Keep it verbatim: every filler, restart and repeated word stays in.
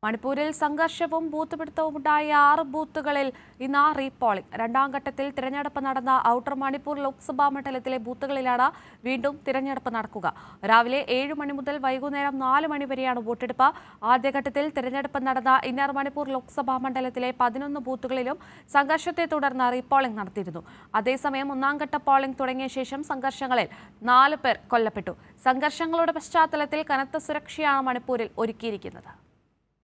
Manipuril Sangarshavum, Booth Pitawudai, Ar Bootugalil, Ina Repolling, Randangatatil, Tiranada Panada, Outer Manipur, Loksaba Matalatele, Bootugalilada, Vindum, Tiranada Panakuga, Ravile, Aid Manimudal, Vaiguneram, Nala Manipuriana, Bootapa, Adekatil, Tiranada Panada, Inner Manipur, Loksaba Matalatele, Padinum, the Bootugalilum, Sangarshate Tudarna Repolling Nartidu, Adesame Munangata Polling Turing Shesham, Sangarshangal, Nalaper, Kolapetu, Sangarshangal Pastalatil, Kanata Surakshia, Manipuril, Urikirikina.